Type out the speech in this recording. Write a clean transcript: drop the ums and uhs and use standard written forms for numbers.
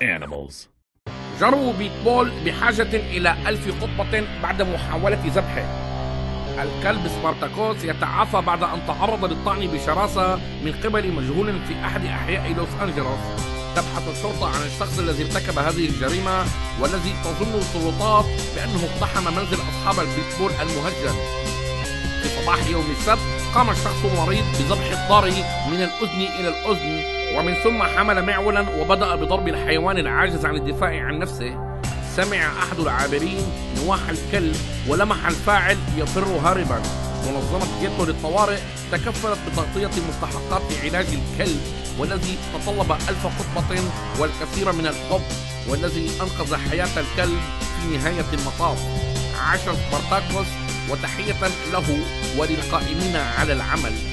animals. جروا بيتبول بحاجة إلى 1000 قطة بعد محاولة ذبحه. الكلب سبارتاكوس يتعافى بعد أن تعرض للطعن بشراسة من قبل مجهول في أحد أحياء لوس أنجلس. تبحث الشرطة عن الشخص الذي ارتكب هذه الجريمة والذي تظن السلطات بأنه اقتحم منزل أصحاب البيتبول المهجن. في صباح يوم السبت قام الشخص المريض بذبح الضاري من الأذن إلى الأذن، ومن ثم حمل معولا وبدأ بضرب الحيوان العاجز عن الدفاع عن نفسه. سمع أحد العابرين نواح الكلب ولمح الفاعل يفر هاربا. منظمة غيتو للطوارئ تكفلت بتغطية مستحقات علاج الكلب والذي تطلب 1000 قطبة والكثير من الحب، والذي أنقذ حياة الكلب في نهاية المطاف. عاش سبارتاكوس، وتحية له وللقائمين على العمل.